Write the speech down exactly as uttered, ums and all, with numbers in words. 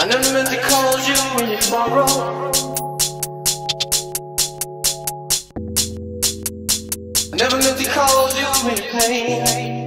Anonymous that calls you when you borrow. Never meant to call you when you're pain.